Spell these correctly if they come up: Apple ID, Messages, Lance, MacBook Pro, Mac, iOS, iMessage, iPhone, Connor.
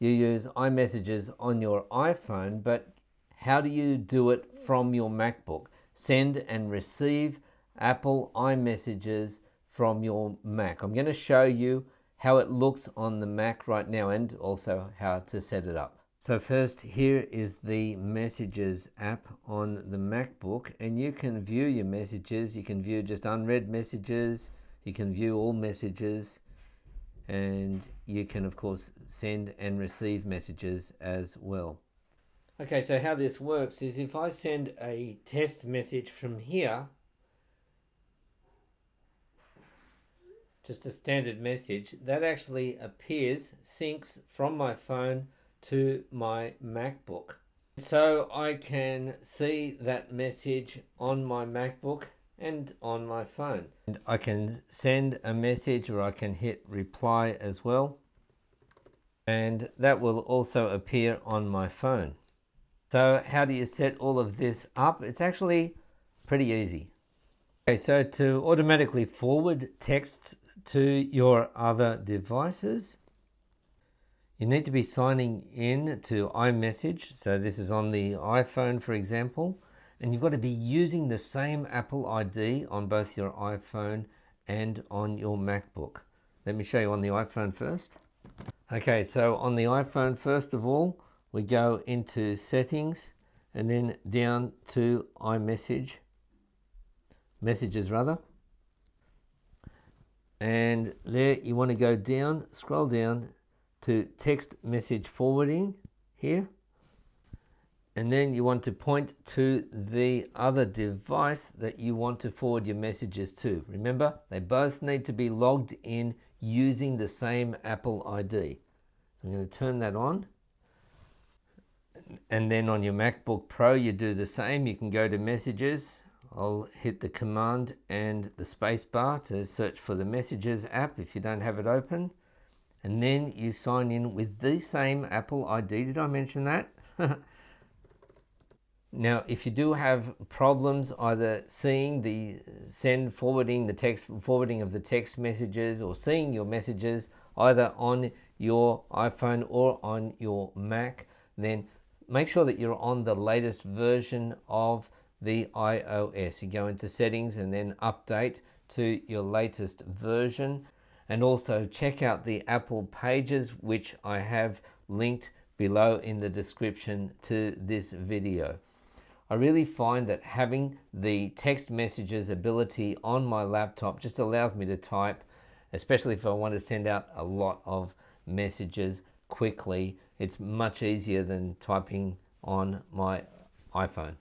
you use iMessages on your iPhone, but how do you do it from your MacBook? Send and receive Apple iMessages from your Mac. I'm going to show you how it looks on the Mac right now and also how to set it up. So first, here is the Messages app on the MacBook, and you can view your messages. You can view just unread messages, you can view all messages, and you can of course send and receive messages as well. Okay, so how this works is if I send a test message from here, just a standard message, that actually appears, syncs from my phone to my MacBook. So I can see that message on my MacBook and on my phone. And I can send a message, or I can hit reply as well, and that will also appear on my phone. So how do you set all of this up? It's actually pretty easy. Okay, so to automatically forward texts to your other devices, you need to be signing in to iMessage. So this is on the iPhone, for example, and you've got to be using the same Apple ID on both your iPhone and on your MacBook. Let me show you on the iPhone first. Okay, so on the iPhone, first of all, we go into settings and then down to iMessage, messages rather. And there you want to go down, scroll down to text message forwarding here, and then you want to point to the other device that you want to forward your messages to. Remember, they both need to be logged in using the same Apple ID. So I'm going to turn that on, and then on your MacBook Pro you do the same. You can go to messages, I'll hit the command and the space bar to search for the Messages app if you don't have it open. And then you sign in with the same Apple ID. Did I mention that? Now, if you do have problems either seeing the send forwarding, the text forwarding of the text messages, or seeing your messages either on your iPhone or on your Mac, then make sure that you're on the latest version of the iOS. You go into settings and then update to your latest version. And also check out the Apple pages, which I have linked below in the description to this video. I really find that having the text messages ability on my laptop just allows me to type, especially if I want to send out a lot of messages quickly. It's much easier than typing on my iPhone.